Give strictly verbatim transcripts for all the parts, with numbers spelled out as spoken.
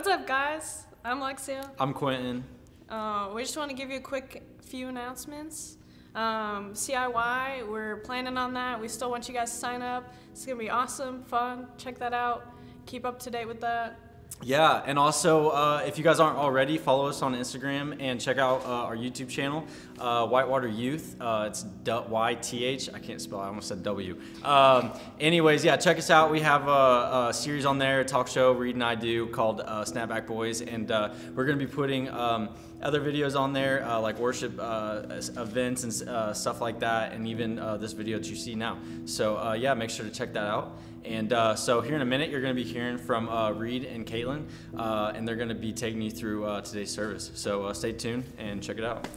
What's up, guys? I'm Alexia. I'm Quentin. Uh, we just want to give you a quick few announcements. Um, C I Y, we're planning on that. We still want you guys to sign up. It's going to be awesome, fun. Check that out. Keep up to date with that. Yeah, and also, uh, if you guys aren't already, follow us on Instagram and check out uh, our YouTube channel, uh, Whitewater Youth. Uh, it's Y T H. I can't spell it. I almost said W. Um, anyways, yeah, check us out. We have a, a series on there, a talk show Reed and I do called uh, Snapback Boys, and uh, we're going to be putting um, other videos on there, uh, like worship uh, events and uh, stuff like that, and even uh, this video that you see now. So, uh, yeah, make sure to check that out. And uh, so here in a minute, you're going to be hearing from uh, Reed and Caitlin, uh, and they're going to be taking you through uh, today's service. So uh, stay tuned and check it out.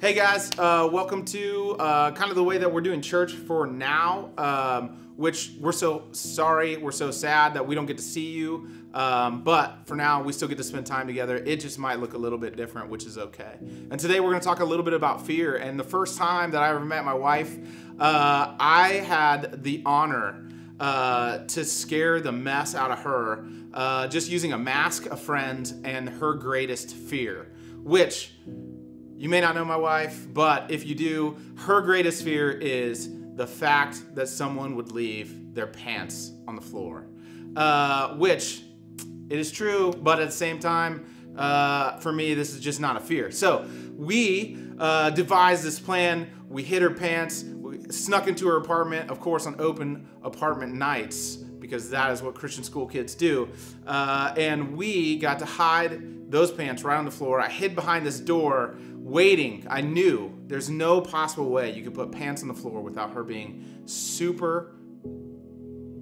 Hey guys, uh, welcome to uh, kind of the way that we're doing church for now, um, which we're so sorry, we're so sad that we don't get to see you, um, but for now, we still get to spend time together. It just might look a little bit different, which is okay. And today we're going to talk a little bit about fear. And the first time that I ever met my wife, uh, I had the honor Uh, to scare the mess out of her, uh, just using a mask, a friend, and her greatest fear, which you may not know my wife, but if you do, her greatest fear is the fact that someone would leave their pants on the floor, uh, which it is true, but at the same time, uh, for me, this is just not a fear. So we uh, devised this plan. We hid her pants, snuck into her apartment, of course, on open apartment nights, because that is what Christian school kids do. Uh, and we got to hide those pants right on the floor. I hid behind this door, waiting. I knew there's no possible way you could put pants on the floor without her being super,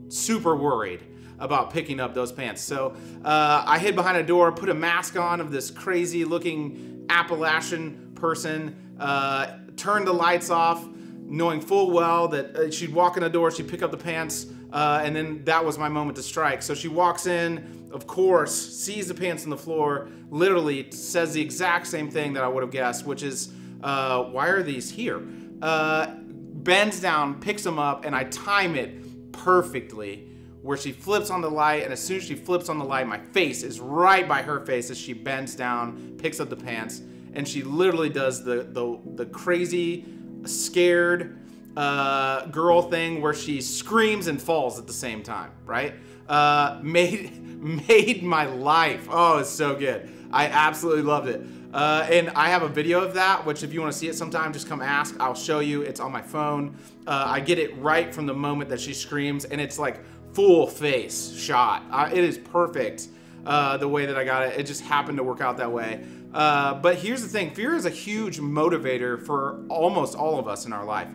super worried about picking up those pants. So uh, I hid behind a door, put a mask on of this crazy looking Appalachian person, uh, turned the lights off, knowing full well that she'd walk in the door, she'd pick up the pants, uh, and then that was my moment to strike. So she walks in, of course, sees the pants on the floor, literally says the exact same thing that I would have guessed, which is, uh, why are these here? Uh, bends down, picks them up, and I time it perfectly where she flips on the light, and as soon as she flips on the light, my face is right by her face as she bends down, picks up the pants, and she literally does the, the, the crazy, scared uh, girl thing where she screams and falls at the same time, right? Uh, made made my life. Oh, it's so good. I absolutely loved it. Uh, and I have a video of that, which if you want to see it sometime, just come ask. I'll show you. It's on my phone. Uh, I get it right from the moment that she screams, and it's like full face shot. I, it is perfect uh, the way that I got it. It just happened to work out that way. Uh, but here's the thing, fear is a huge motivator for almost all of us in our life.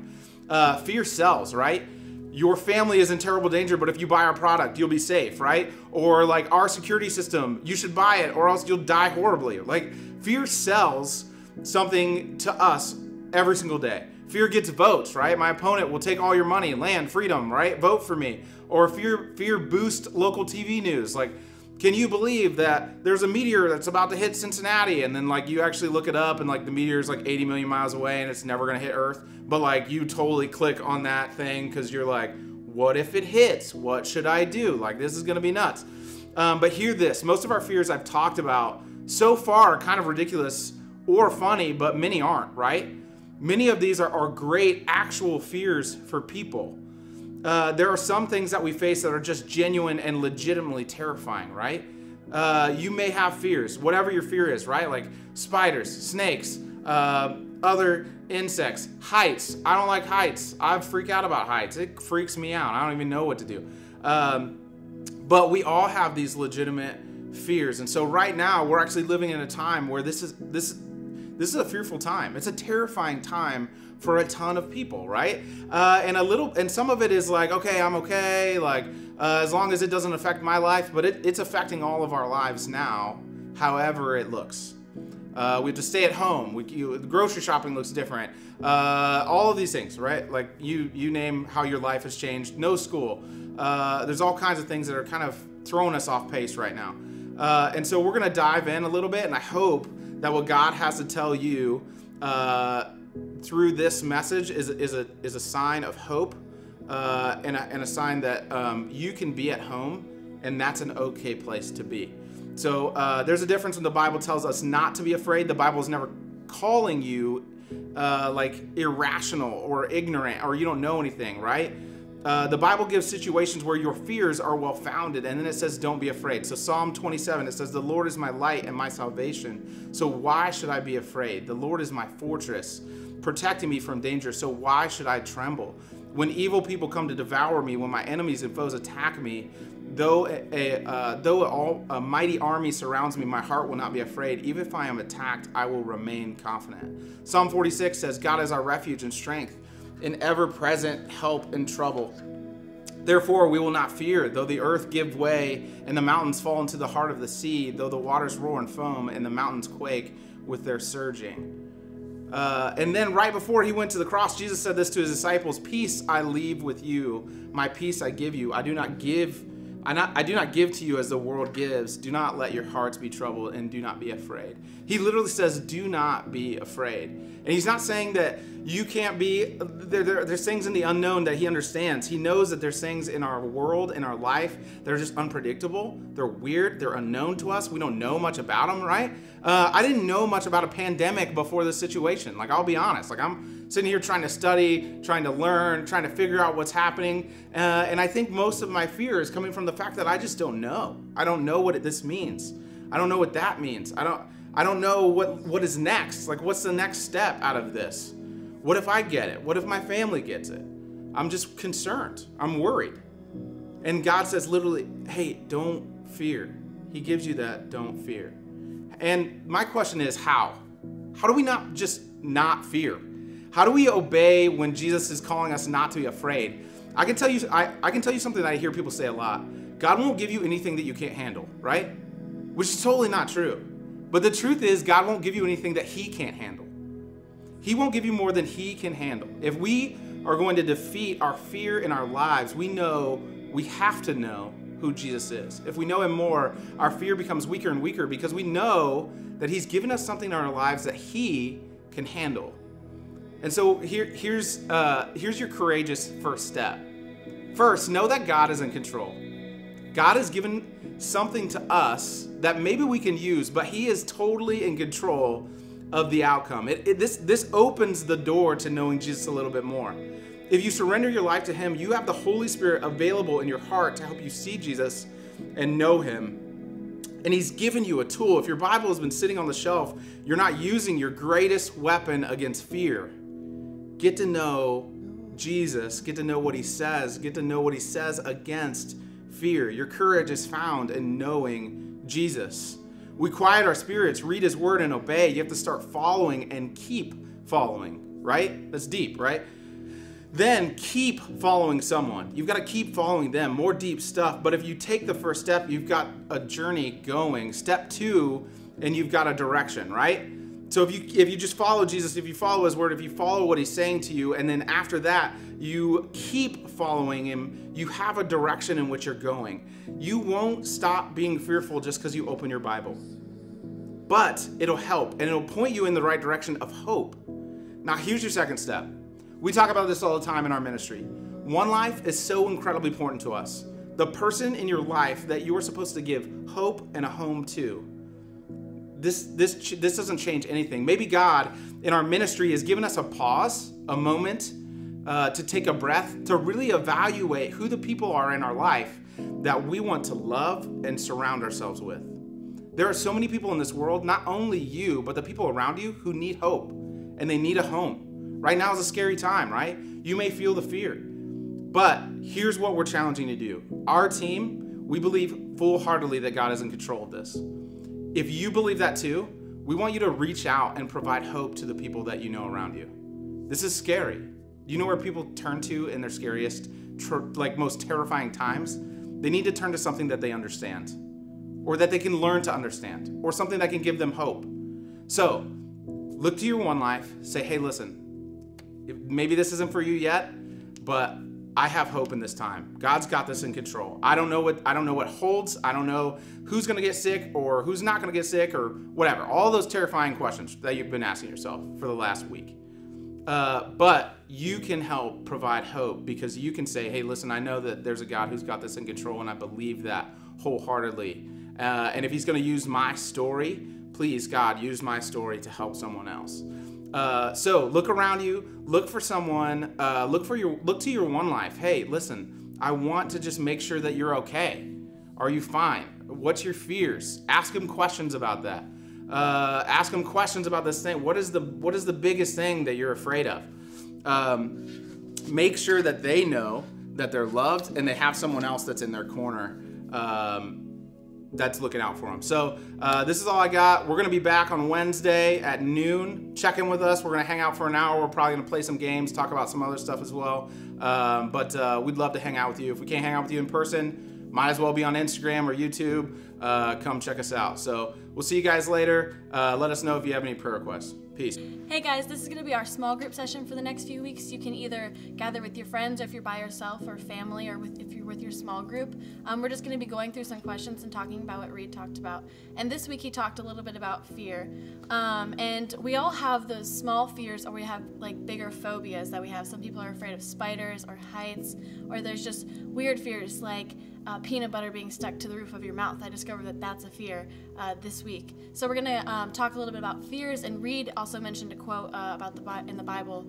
Uh, fear sells, right? Your family is in terrible danger, but if you buy our product, you'll be safe, right? Or like our security system, you should buy it or else you'll die horribly. Like fear sells something to us every single day. Fear gets votes, right? My opponent will take all your money, land, freedom, right? Vote for me. Or fear, fear boosts local T V news. Like, can you believe that there's a meteor that's about to hit Cincinnati? And then like you actually look it up and like the meteor is like eighty million miles away and it's never gonna hit Earth. But like you totally click on that thing because you're like, what if it hits? What should I do? Like this is gonna be nuts. Um, but hear this, most of our fears I've talked about so far are kind of ridiculous or funny, but many aren't, right? Many of these are, are great actual fears for people. Uh, there are some things that we face that are just genuine and legitimately terrifying, right? Uh, you may have fears, whatever your fear is, right? Like spiders, snakes, uh, other insects, heights. I don't like heights. I freak out about heights. It freaks me out. I don't even know what to do. Um, but we all have these legitimate fears. And so right now we're actually living in a time where this is, this, this is a fearful time. It's a terrifying time for a ton of people, right? Uh, and a little, and some of it is like, okay, I'm okay, like uh, as long as it doesn't affect my life, but it, it's affecting all of our lives now, however it looks. Uh, we have to stay at home. We, you, grocery shopping looks different. Uh, all of these things, right? Like you, you name how your life has changed. No school. Uh, there's all kinds of things that are kind of throwing us off pace right now. Uh, and so we're gonna dive in a little bit, and I hope that what God has to tell you uh, through this message is, is, a, is a sign of hope uh, and, a, and a sign that um, you can be at home and that's an okay place to be. So uh, there's a difference when the Bible tells us not to be afraid. The Bible is never calling you uh, like irrational or ignorant or you don't know anything, right? Uh, the Bible gives situations where your fears are well-founded, and then it says don't be afraid. So Psalm twenty-seven, it says, "The Lord is my light and my salvation, so why should I be afraid? The Lord is my fortress, protecting me from danger, so why should I tremble? When evil people come to devour me, when my enemies and foes attack me, though a, a, uh, though all, a mighty army surrounds me, my heart will not be afraid. Even if I am attacked, I will remain confident." Psalm forty-six says, "God is our refuge and strength, an ever-present help in trouble. Therefore we will not fear, though the earth give way and the mountains fall into the heart of the sea, though the waters roar and foam and the mountains quake with their surging." Uh, and then right before he went to the cross, Jesus said this to his disciples, "Peace I leave with you, my peace I give you. I do not give I, not, I do not give to you as the world gives. Do not let your hearts be troubled, and do not be afraid." He literally says, do not be afraid. And he's not saying that you can't be, there, there, there's things in the unknown that he understands. He knows that there's things in our world, in our life, that are just unpredictable. They're weird. They're unknown to us. We don't know much about them, right? Uh, I didn't know much about a pandemic before this situation. Like, I'll be honest. Like, I'm sitting here trying to study, trying to learn, trying to figure out what's happening. Uh, and I think most of my fear is coming from the fact that I just don't know. I don't know what it, this means. I don't know what that means. I don't, I don't know what, what is next. Like, what's the next step out of this? What if I get it? What if my family gets it? I'm just concerned. I'm worried. And God says literally, hey, don't fear. He gives you that don't fear. And my question is, how? How do we not just not fear? How do we obey when Jesus is calling us not to be afraid? I can tell you, I, I can tell you something that I hear people say a lot. God won't give you anything that you can't handle, right? Which is totally not true. But the truth is, God won't give you anything that he can't handle. He won't give you more than he can handle. If we are going to defeat our fear in our lives, we know, we have to know who Jesus is. If we know him more, our fear becomes weaker and weaker because we know that he's given us something in our lives that he can handle. And so here, here's, uh, here's your courageous first step. First, know that God is in control. God has given something to us that maybe we can use, but he is totally in control of the outcome. It, it, this, this opens the door to knowing Jesus a little bit more. If you surrender your life to him, you have the Holy Spirit available in your heart to help you see Jesus and know him. And he's given you a tool. If your Bible has been sitting on the shelf, you're not using your greatest weapon against fear. Get to know Jesus, get to know what he says, get to know what he says against fear. Your courage is found in knowing Jesus. We quiet our spirits, read his word, and obey. You have to start following and keep following, right? That's deep, right? Then keep following someone. You've got to keep following them, more deep stuff. But if you take the first step, you've got a journey going. Step two, and you've got a direction, right? So if you, if you just follow Jesus, if you follow his word, if you follow what he's saying to you, and then after that, you keep following him, you have a direction in which you're going. You won't stop being fearful just because you open your Bible. But it'll help, and it'll point you in the right direction of hope. Now, here's your second step. We talk about this all the time in our ministry. One life is so incredibly important to us. The person in your life that you are supposed to give hope and a home to. This, this, this doesn't change anything. Maybe God in our ministry has given us a pause, a moment uh, to take a breath, to really evaluate who the people are in our life that we want to love and surround ourselves with. There are so many people in this world, not only you, but the people around you who need hope and they need a home. Right now is a scary time, right? You may feel the fear, but here's what we're challenging you to do. Our team, we believe full-heartedly that God is in control of this. If you believe that too, we want you to reach out and provide hope to the people that you know around you. This is scary. You know where people turn to in their scariest, like most terrifying times? They need to turn to something that they understand or that they can learn to understand or something that can give them hope. So look to your one life, say, hey, listen, maybe this isn't for you yet, but I have hope in this time. God's got this in control. I don't know what I don't know what holds. I don't know who's going to get sick or who's not going to get sick or whatever. All those terrifying questions that you've been asking yourself for the last week. Uh, but you can help provide hope because you can say, hey, listen, I know that there's a God who's got this in control, and I believe that wholeheartedly. Uh, and if he's going to use my story, please, God, use my story to help someone else. Uh, so look around you, look for someone, uh, look for your, look to your one life. Hey, listen, I want to just make sure that you're okay. Are you fine? What's your fears? Ask them questions about that. Uh, ask them questions about this thing. What is the, what is the biggest thing that you're afraid of? Um, make sure that they know that they're loved and they have someone else that's in their corner. Um, that's looking out for them. So uh, this is all I got. We're gonna be back on Wednesday at noon. Check in with us. We're gonna hang out for an hour. We're probably gonna play some games, talk about some other stuff as well. Um, but uh, we'd love to hang out with you. If we can't hang out with you in person, might as well be on Instagram or YouTube. Uh, come check us out. So we'll see you guys later. Uh, let us know if you have any prayer requests. Peace. Hey guys, this is gonna be our small group session for the next few weeks. You can either gather with your friends or if you're by yourself or family or with, if you're with your small group. Um, we're just gonna be going through some questions and talking about what Reed talked about. And this week he talked a little bit about fear. Um, and we all have those small fears or we have like bigger phobias that we have. Some people are afraid of spiders or heights, or there's just weird fears like Uh, peanut butter being stuck to the roof of your mouth. I discovered that that's a fear uh, this week. So we're gonna um, talk a little bit about fears, and Reed also mentioned a quote uh, about the Bi- in the Bible,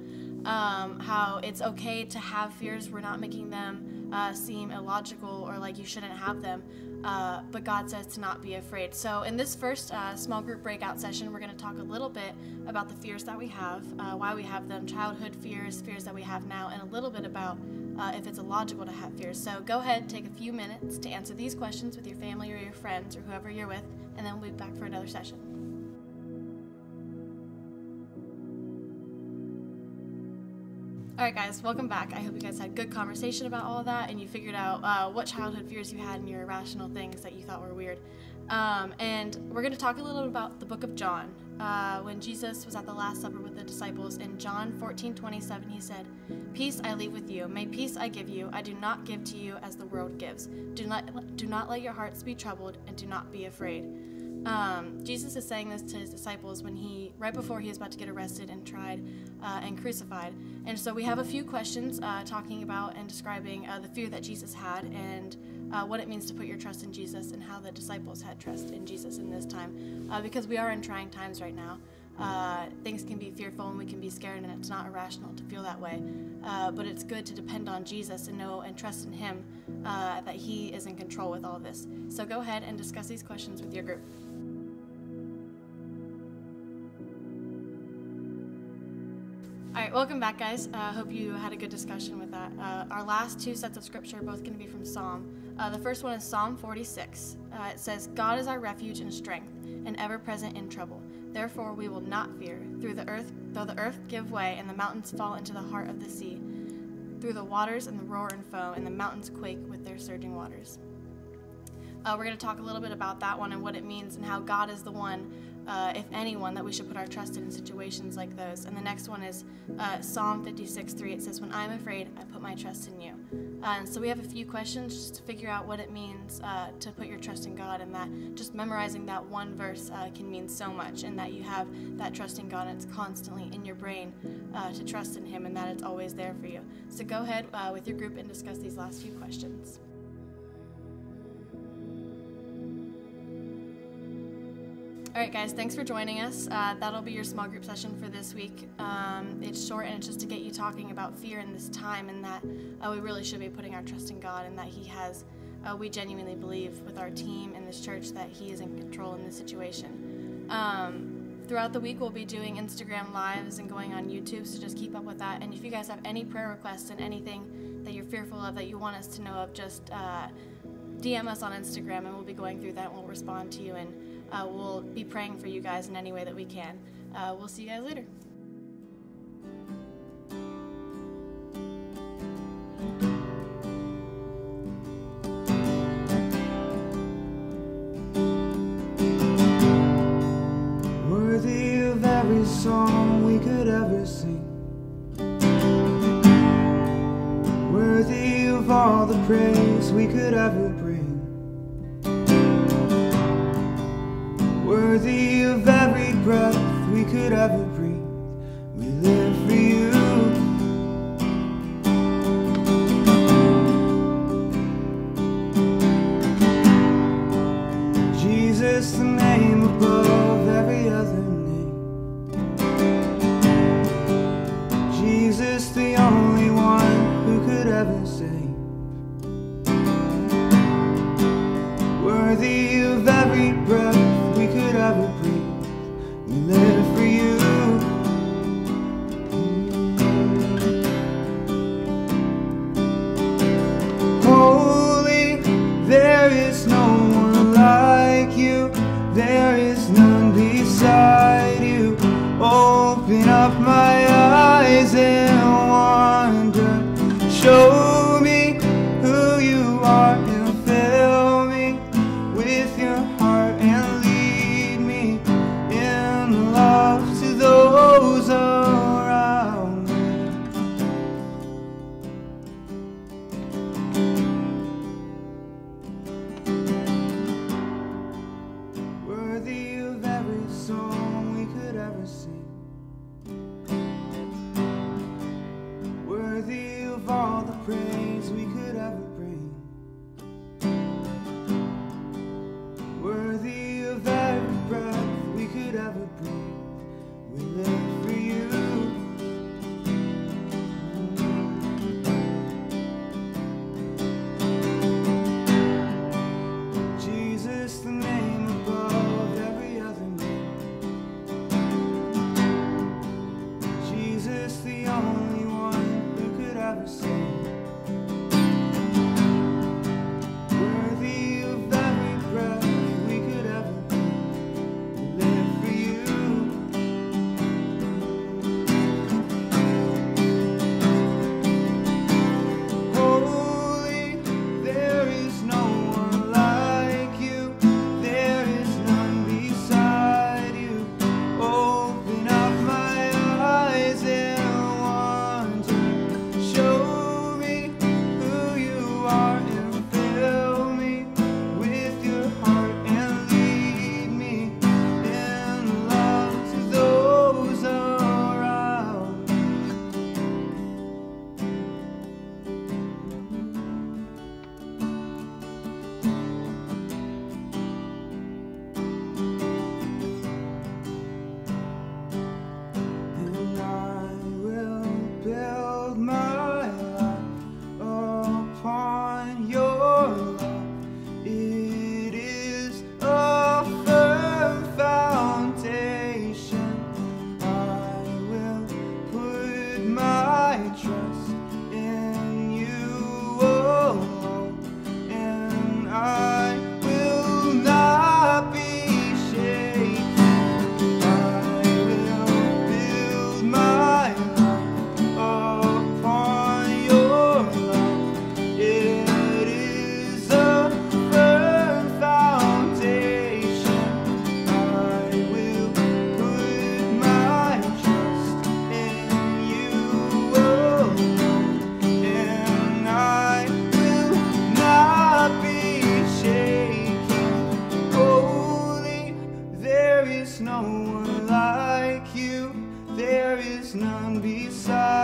um, how it's okay to have fears. We're not making them uh, seem illogical or like you shouldn't have them, uh, but God says to not be afraid. So in this first uh, small group breakout session, we're gonna talk a little bit about the fears that we have, uh, why we have them, childhood fears, fears that we have now, and a little bit about Uh, if it's illogical to have fears. So go ahead, take a few minutes to answer these questions with your family or your friends or whoever you're with, and then we'll be back for another session. All right guys, welcome back. I hope you guys had a good conversation about all of that and you figured out uh, what childhood fears you had and your irrational things that you thought were weird. Um, and we're going to talk a little bit about the book of John. Uh, when Jesus was at the Last Supper with the disciples in John fourteen twenty-seven, he said, "Peace I leave with you. My peace I give you. I do not give to you as the world gives. Do not, do not let your hearts be troubled and do not be afraid." Um, Jesus is saying this to his disciples when he, right before he was about to get arrested and tried uh, and crucified. And so we have a few questions uh, talking about and describing uh, the fear that Jesus had and uh, what it means to put your trust in Jesus and how the disciples had trust in Jesus in this time. Uh, because we are in trying times right now. Uh, things can be fearful and we can be scared, and it's not irrational to feel that way. Uh, but it's good to depend on Jesus and know and trust in him uh, that he is in control with all this. So go ahead and discuss these questions with your group. All right, welcome back, guys. I uh, hope you had a good discussion with that. Uh, our last two sets of scripture are both going to be from Psalm. Uh, the first one is Psalm forty-six. Uh, it says, "God is our refuge and strength, and ever-present in trouble. Therefore we will not fear. Through the earth, though the earth give way, and the mountains fall into the heart of the sea, through the waters and the roar and foam, and the mountains quake with their surging waters." Uh, we're going to talk a little bit about that one and what it means and how God is the one, uh, if anyone, that we should put our trust in in situations like those. And the next one is uh, Psalm fifty-six three. It says, "When I'm afraid, I put my trust in you." Uh, and so we have a few questions just to figure out what it means uh, to put your trust in God, and that just memorizing that one verse uh, can mean so much, and that you have that trust in God and it's constantly in your brain uh, to trust in him and that it's always there for you. So go ahead uh, with your group and discuss these last few questions. All right, guys, thanks for joining us. Uh, that'll be your small group session for this week. Um, it's short, and it's just to get you talking about fear in this time, and that uh, we really should be putting our trust in God, and that he has, uh, we genuinely believe with our team and this church that he is in control in this situation. Um, throughout the week, we'll be doing Instagram Lives and going on YouTube, so just keep up with that. And if you guys have any prayer requests and anything that you're fearful of that you want us to know of, just uh, D M us on Instagram, and we'll be going through that, and we'll respond to you, and Uh, we'll be praying for you guys in any way that we can. Uh, we'll see you guys later. Worthy of every song we could ever sing, worthy of all the praise we could ever bring, worthy of every breath we could ever breathe. We live for you. praise we could ever bring. Worthy of every breath we could ever breathe. We live for you. Jesus, the name above every other name. Jesus, the only one who could ever save. No one like you, there is none beside.